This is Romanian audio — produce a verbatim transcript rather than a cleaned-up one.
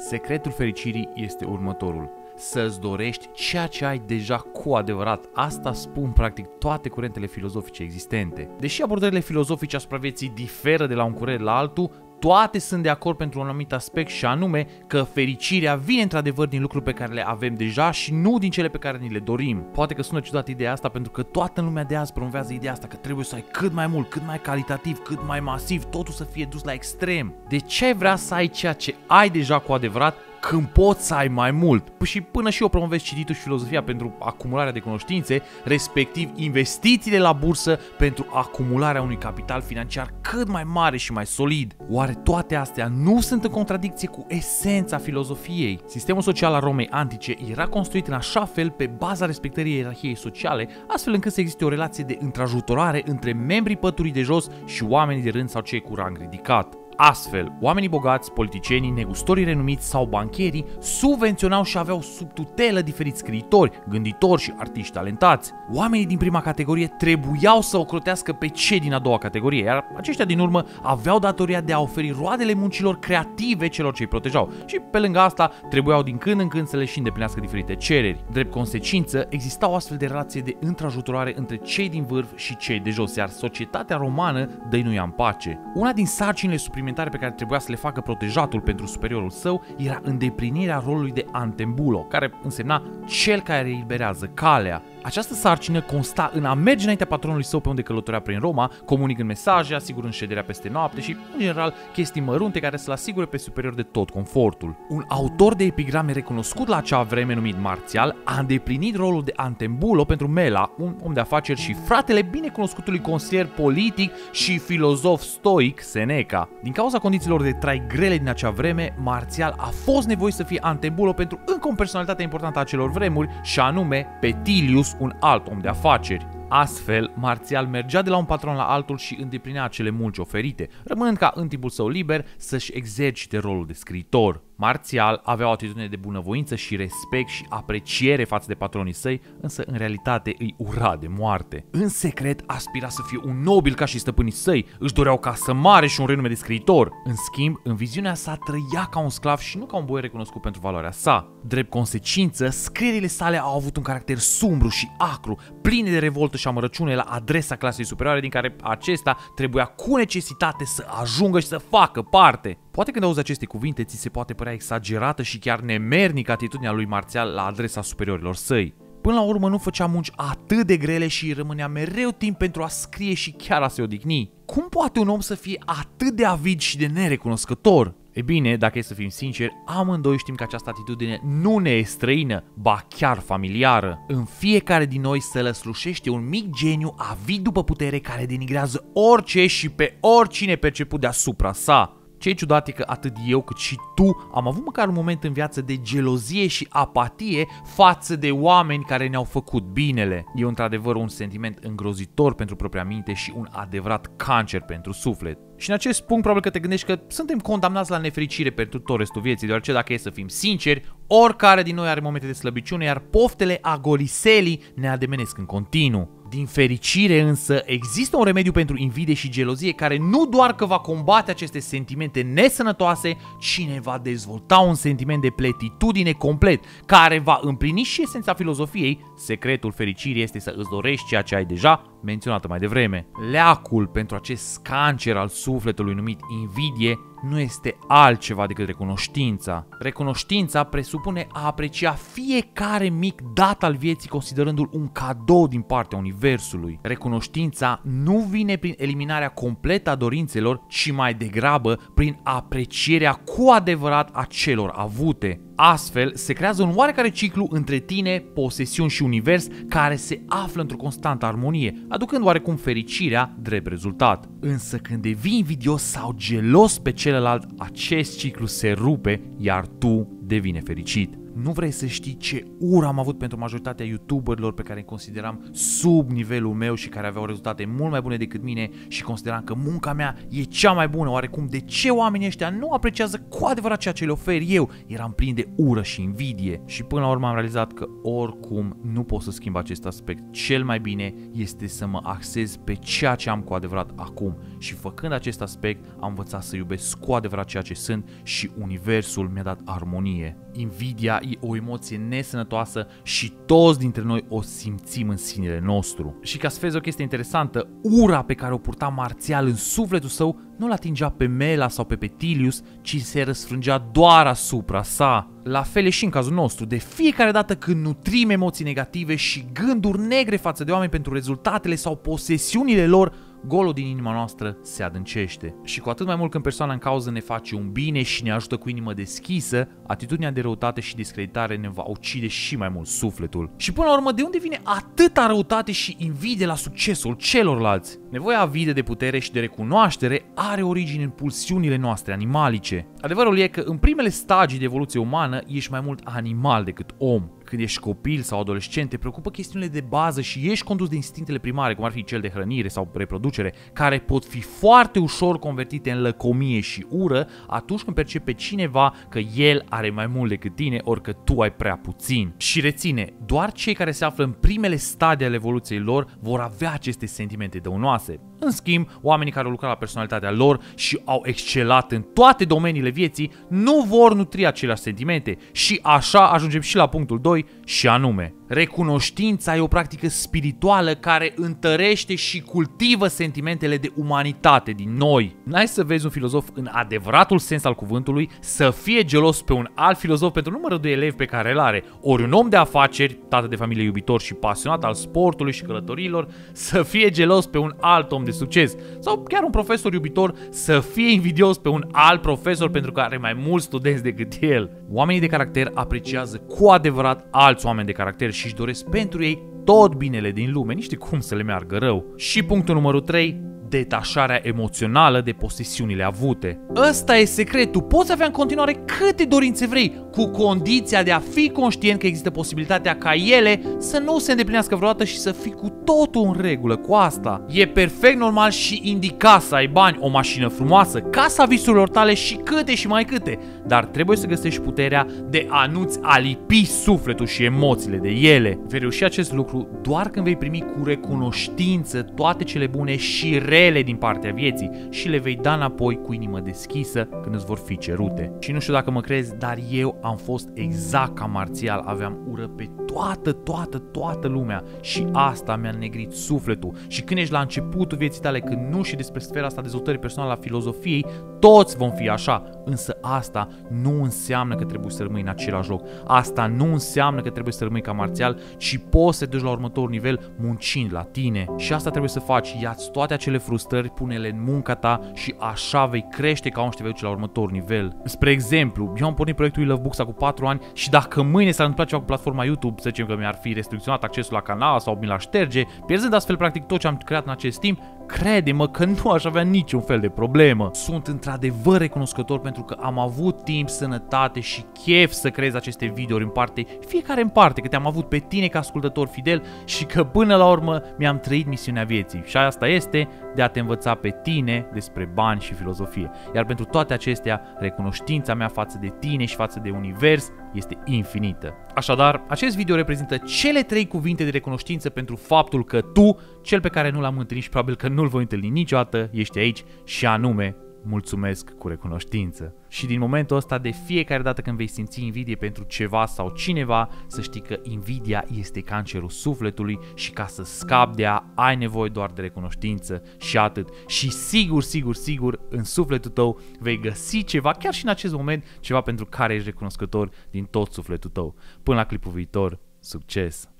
Secretul fericirii este următorul: să-ți dorești ceea ce ai deja cu adevărat. Asta spun practic toate curentele filozofice existente. Deși abordările filozofice asupra vieții diferă de la un curent la altul, toate sunt de acord pentru un anumit aspect, și anume că fericirea vine într-adevăr din lucruri pe care le avem deja și nu din cele pe care ni le dorim. Poate că sună ciudat ideea asta, pentru că toată lumea de azi promovează ideea asta că trebuie să ai cât mai mult, cât mai calitativ, cât mai masiv, totul să fie dus la extrem. De ce ai vrea să ai ceea ce ai deja cu adevărat când poți să ai mai mult? Și până și eu promovez cititul și filozofia pentru acumularea de cunoștințe, respectiv investițiile la bursă pentru acumularea unui capital financiar cât mai mare și mai solid. Oare toate astea nu sunt în contradicție cu esența filozofiei? Sistemul social al Romei antice era construit în așa fel, pe baza respectării ierarhiei sociale, astfel încât să existe o relație de întrajutorare între membrii păturii de jos și oamenii de rând sau cei cu rang ridicat. Astfel, oamenii bogați, politicienii, negustorii renumiți sau bancherii subvenționau și aveau sub tutelă diferiți scriitori, gânditori și artiști talentați. Oamenii din prima categorie trebuiau să ocrotească pe cei din a doua categorie, iar aceștia din urmă aveau datoria de a oferi roadele muncilor creative celor ce îi protejau și, pe lângă asta, trebuiau din când în când să le și îndeplinească diferite cereri. Drept consecință, exista o astfel de relație de întrajutorare între cei din vârf și cei de jos, iar societatea romană dăinuia în pace. Una din sarcinile suplimentare pe care trebuia să le facă protejatul pentru superiorul său era îndeplinirea rolului de antembulo, care însemna cel care eliberează calea. Această sarcină consta în a merge înaintea patronului său pe unde călătorea prin Roma, comunicând mesaje, asigurând șederea peste noapte și, în general, chestii mărunte care să-l asigure pe superior de tot confortul. Un autor de epigrame recunoscut la acea vreme, numit Marțial, a îndeplinit rolul de antembulo pentru Mela, un om de afaceri și fratele binecunoscutului consilier politic și filozof stoic Seneca. Din cauza condițiilor de trai grele din acea vreme, Marțial a fost nevoit să fie antembulo pentru încă o personalitate importantă a acelor vremuri, și anume Petilius, un alt om de afaceri. Astfel, Marțial mergea de la un patron la altul și îndeplinea acele munci oferite, rămânând ca în timpul său liber să-și exercite rolul de scriitor. Marțial avea o atitudine de bunăvoință și respect și apreciere față de patronii săi, însă în realitate îi ura de moarte. În secret aspira să fie un nobil ca și stăpânii săi, își dorea o casă mare și un renume de scriitor. În schimb, în viziunea sa trăia ca un sclav și nu ca un boier recunoscut pentru valoarea sa. Drept consecință, scrierile sale au avut un caracter sumbru și acru, pline de revoltă și amărăciune la adresa clasei superioare, din care acesta trebuia cu necesitate să ajungă și să facă parte. Poate când auzi aceste cuvinte, ți se poate părea exagerată și chiar nemernică atitudinea lui Marțial la adresa superiorilor săi. Până la urmă, nu făcea munci atât de grele și rămânea mereu timp pentru a scrie și chiar a se odihni. Cum poate un om să fie atât de avid și de nerecunoscător? E bine, dacă e să fim sinceri, amândoi știm că această atitudine nu ne e străină, ba chiar familiară. În fiecare din noi se lăslușește un mic geniu avid după putere, care denigrează orice și pe oricine perceput deasupra sa. Ce e ciudat e că atât eu cât și tu am avut măcar un moment în viață de gelozie și apatie față de oameni care ne-au făcut binele. E într-adevăr un sentiment îngrozitor pentru propria minte și un adevărat cancer pentru suflet. Și în acest punct probabil că te gândești că suntem condamnați la nefericire pentru tot restul vieții, deoarece, dacă e să fim sinceri, oricare din noi are momente de slăbiciune, iar poftele agoliselii ne ademenesc în continuu. Din fericire însă, există un remediu pentru invidie și gelozie care nu doar că va combate aceste sentimente nesănătoase, ci ne va dezvolta un sentiment de pletitudine complet, care va împlini și esența filozofiei: secretul fericirii este să îți dorești ceea ce ai deja, menționată mai devreme. Leacul pentru acest cancer al sufletului numit invidie nu este altceva decât recunoștința. Recunoștința presupune a aprecia fiecare mic dat al vieții, considerându-l un cadou din partea universului. Recunoștința nu vine prin eliminarea completă a dorințelor, ci mai degrabă prin aprecierea cu adevărat a celor avute. Astfel, se creează un oarecare ciclu între tine, posesiuni și univers, care se află într-o constantă armonie, aducând oarecum fericirea drept rezultat. Însă când devii invidios sau gelos pe celălalt, acest ciclu se rupe, iar tu devine fericit. Nu vrei să știi ce ură am avut pentru majoritatea youtuberilor pe care îi consideram sub nivelul meu și care aveau rezultate mult mai bune decât mine și consideram că munca mea e cea mai bună. Oarecum, de ce oamenii ăștia nu apreciază cu adevărat ceea ce le ofer eu? Eram plin de ură și invidie și până la urmă am realizat că oricum nu pot să schimb acest aspect. Cel mai bine este să mă axez pe ceea ce am cu adevărat acum și făcând acest aspect am învățat să iubesc cu adevărat ceea ce sunt și universul mi-a dat armonie. Invidia e o emoție nesănătoasă și toți dintre noi o simțim în sinele nostru. Și ca să vezi o chestie interesantă, ura pe care o purta Marțial în sufletul său nu-l atingea pe Mela sau pe Petilius, ci se răsfrângea doar asupra sa. La fel e și în cazul nostru, de fiecare dată când nutrim emoții negative și gânduri negre față de oameni pentru rezultatele sau posesiunile lor, golul din inima noastră se adâncește. Și cu atât mai mult când persoana în cauză ne face un bine și ne ajută cu inimă deschisă, atitudinea de răutate și discreditare ne va ucide și mai mult sufletul. Și până la urmă, de unde vine atâta răutate și invidie la succesul celorlalți? Nevoia avidă de putere și de recunoaștere are origine în pulsiunile noastre animalice. Adevărul e că în primele stagii de evoluție umană ești mai mult animal decât om. Când ești copil sau adolescent, te preocupă chestiunile de bază și ești condus de instinctele primare, cum ar fi cel de hrănire sau reproducere, care pot fi foarte ușor convertite în lăcomie și ură atunci când percepi pe cineva că el are mai mult decât tine, ori că tu ai prea puțin. Și reține, doar cei care se află în primele stadii ale evoluției lor vor avea aceste sentimente dăunoase. În schimb, oamenii care au lucrat la personalitatea lor și au excelat în toate domeniile vieții nu vor nutri aceleași sentimente și așa ajungem și la punctul doi și anume, recunoștința e o practică spirituală care întărește și cultivă sentimentele de umanitate din noi. N-ai să vezi un filozof în adevăratul sens al cuvântului să fie gelos pe un alt filozof pentru numărul de elevi pe care îl are, ori un om de afaceri, tată de familie, iubitor și pasionat al sportului și călătorilor, să fie gelos pe un alt om de succes, sau chiar un profesor iubitor să fie invidios pe un alt profesor pentru că are mai mulți studenți decât el. Oamenii de caracter apreciază cu adevărat alți oameni de caracter și își doresc pentru ei tot binele din lume, nici de cum să le meargă rău. Și punctul numărul trei, detașarea emoțională de posesiunile avute. Ăsta e secretul, poți avea în continuare câte dorințe vrei, cu condiția de a fi conștient că există posibilitatea ca ele să nu se îndeplinească vreodată și să fii cu totul în regulă cu asta. E perfect normal și indicat să ai bani, o mașină frumoasă, casa visurilor tale și câte și mai câte, dar trebuie să găsești puterea de a nu-ți alipi sufletul și emoțiile de ele. Vei reuși acest lucru doar când vei primi cu recunoștință toate cele bune și rele din partea vieții și le vei da înapoi cu inimă deschisă când îți vor fi cerute. Și nu știu dacă mă crezi, dar eu am fost exact ca Marțial, aveam ură pe toată, toată, toată lumea și asta mi-a negrit sufletul. Și când ești la începutul vieții tale, când nu știi despre sfera asta dezvoltării personale a filozofiei, toți vom fi așa, însă asta nu înseamnă că trebuie să rămâi în același loc. Asta nu înseamnă că trebuie să rămâi ca Marțial, ci poți să te duci la următorul nivel muncind la tine. Și asta trebuie să faci, ia-ți toate acele frustrări, pune-le în munca ta și așa vei crește ca om și te vei duce la următorul nivel. Spre exemplu, eu am pornit proiectul WeLoveBooks acum patru ani și dacă mâine s-ar întâmpla ceva cu platforma YouTube, să zicem că mi-ar fi restricționat accesul la canal sau mi l-ar șterge, pierzând astfel practic tot ce am creat în acest timp, crede-mă că nu aș avea niciun fel de problemă. Sunt într-adevăr recunoscător pentru că am avut timp, sănătate și chef să creez aceste videouri în parte, fiecare în parte, că te-am avut pe tine ca ascultător fidel și că până la urmă mi-am trăit misiunea vieții. Și asta este de a te învăța pe tine despre bani și filozofie. Iar pentru toate acestea, recunoștința mea față de tine și față de univers este infinită. Așadar, acest video reprezintă cele trei cuvinte de recunoștință pentru faptul că tu, cel pe care nu l-am întâlnit și probabil că nu-l voi întâlni niciodată, ești aici, și anume, mulțumesc cu recunoștință. Și din momentul ăsta, de fiecare dată când vei simți invidie pentru ceva sau cineva, să știi că invidia este cancerul sufletului și ca să scapi de ea, ai nevoie doar de recunoștință și atât. Și sigur, sigur, sigur, în sufletul tău vei găsi ceva, chiar și în acest moment, ceva pentru care ești recunoscător din tot sufletul tău. Până la clipul viitor, succes!